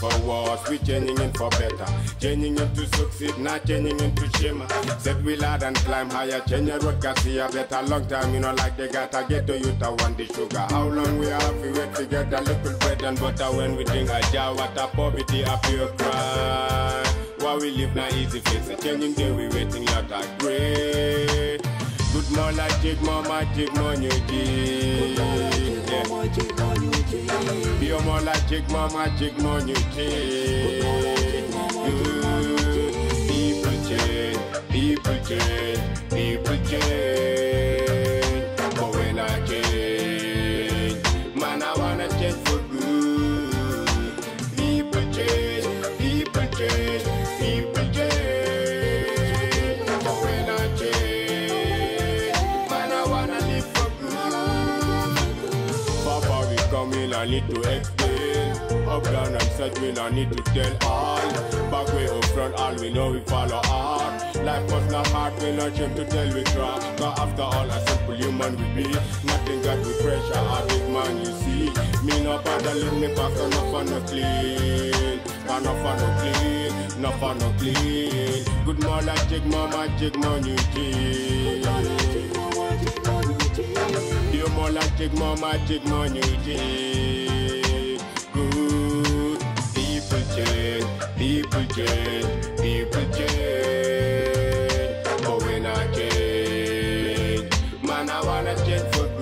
for worse, we're changing it for better. Changing it to succeed, not changing it to shame. Said we lad and climb higher, change your road, cause see a better long time, you know, like they gotta get to you to want the sugar. How long we have to wait to get a little bread and butter when we drink a jar, what a poverty, a pure cry. Why we live now easy face, changing day we waiting, lot of great. Good more like it, more magic, more new day. Be more like it, more magic, more new day. People change, people change, people change. But when I change, man, I wanna change for good. People change, people change, people change. I need to explain. Up down and such, we don't need to tell all. Back way up front, all we know we follow hard. Life was not hard, we not shame to tell we try. But after all, a simple human we be. Nothing got me pressure, a big man you see. Me no bother, leave me back, so no fun no clean. And no fun no clean, no fun no clean. Good more like jig more magic, more new tea. You more like take more magic money. Good people change, people change, people change. But when I change, man, I wanna change for good.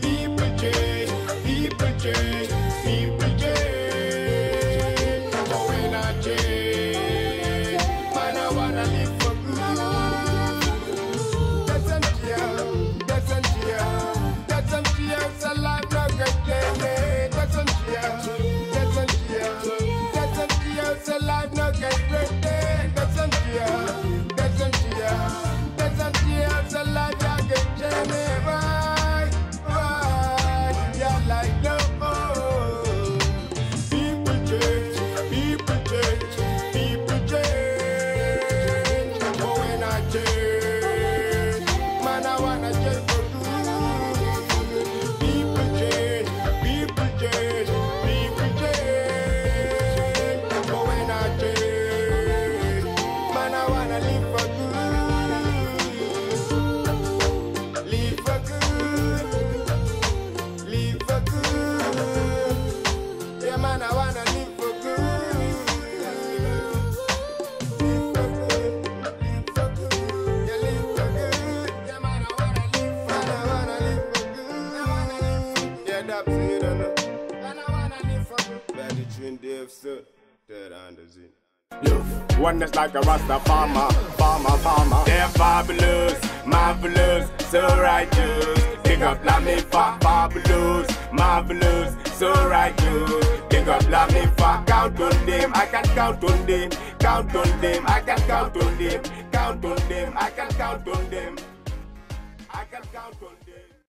People change, people change, people change. But when I change, man, I wanna live for good. That's an idea. Oneness like a Rasta farmer, farmer, farmer. They're fabulous, marvelous, so righteous. Dig up la me fa, fabulous, marvelous, so righteous. Dig up la me fa, count on them, I can count on them. Count on them, I can count on them. Count on them, I can count on them. I can count on them.